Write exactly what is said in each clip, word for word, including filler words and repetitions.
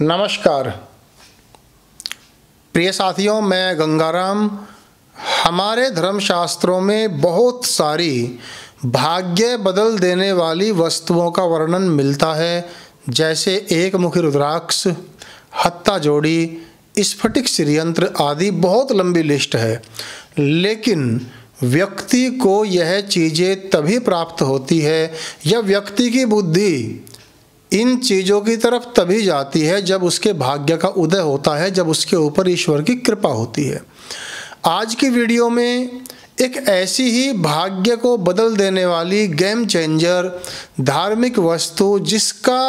नमस्कार प्रिय साथियों, मैं गंगाराम। हमारे धर्मशास्त्रों में बहुत सारी भाग्य बदल देने वाली वस्तुओं का वर्णन मिलता है, जैसे एक मुखी रुद्राक्ष, हत्ता जोड़ी, स्फटिक श्रीयंत्र आदि। बहुत लंबी लिस्ट है, लेकिन व्यक्ति को यह चीज़ें तभी प्राप्त होती है या व्यक्ति की बुद्धि इन चीज़ों की तरफ तभी जाती है जब उसके भाग्य का उदय होता है, जब उसके ऊपर ईश्वर की कृपा होती है। आज की वीडियो में एक ऐसी ही भाग्य को बदल देने वाली गेम चेंजर धार्मिक वस्तु, जिसका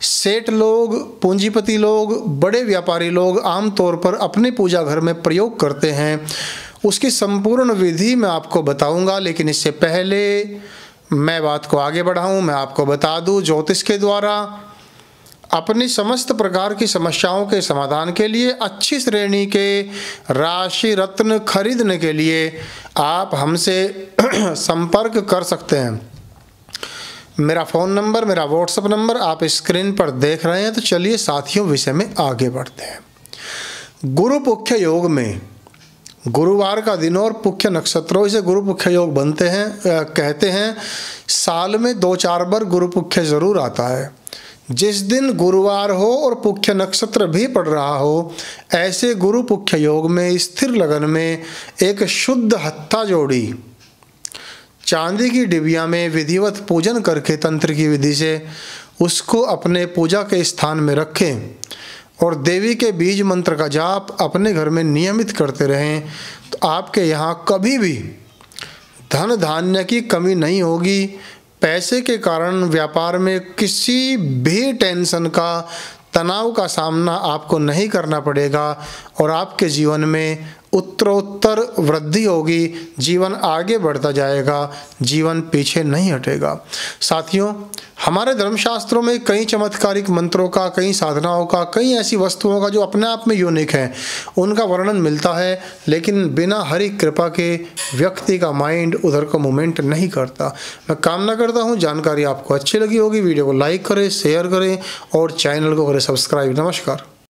सेठ लोग, पूंजीपति लोग, बड़े व्यापारी लोग आमतौर पर अपने पूजा घर में प्रयोग करते हैं, उसकी संपूर्ण विधि मैं आपको बताऊंगा। लेकिन इससे पहले मैं बात को आगे बढ़ाऊं, मैं आपको बता दूं, ज्योतिष के द्वारा अपनी समस्त प्रकार की समस्याओं के समाधान के लिए अच्छी श्रेणी के राशि रत्न खरीदने के लिए आप हमसे संपर्क कर सकते हैं। मेरा फ़ोन नंबर, मेरा व्हाट्सएप नंबर आप स्क्रीन पर देख रहे हैं। तो चलिए साथियों, विषय में आगे बढ़ते हैं। गुरु पुख्य योग में गुरुवार का दिन और पुख्य नक्षत्रों, इसे गुरु पुख्य योग बनते हैं आ, कहते हैं। साल में दो चार बार गुरु पुख्य ज़रूर आता है। जिस दिन गुरुवार हो और पुख्य नक्षत्र भी पड़ रहा हो, ऐसे गुरु पुख्य योग में स्थिर लगन में एक शुद्ध हत्था जोड़ी चांदी की डिबिया में विधिवत पूजन करके तंत्र की विधि से उसको अपने पूजा के स्थान में रखें और देवी के बीज मंत्र का जाप अपने घर में नियमित करते रहें, तो आपके यहाँ कभी भी धन धान्य की कमी नहीं होगी। पैसे के कारण व्यापार में किसी भी टेंशन का, तनाव का सामना आपको नहीं करना पड़ेगा और आपके जीवन में उत्तरोत्तर वृद्धि होगी। जीवन आगे बढ़ता जाएगा, जीवन पीछे नहीं हटेगा। साथियों, हमारे धर्मशास्त्रों में कई चमत्कारिक मंत्रों का, कई साधनाओं का, कई ऐसी वस्तुओं का जो अपने आप में यूनिक हैं, उनका वर्णन मिलता है। लेकिन बिना हरि कृपा के व्यक्ति का माइंड उधर को मूवमेंट नहीं करता। मैं कामना करता हूँ जानकारी आपको अच्छी लगी होगी। वीडियो को लाइक करें, शेयर करें और चैनल को करें सब्सक्राइब। नमस्कार।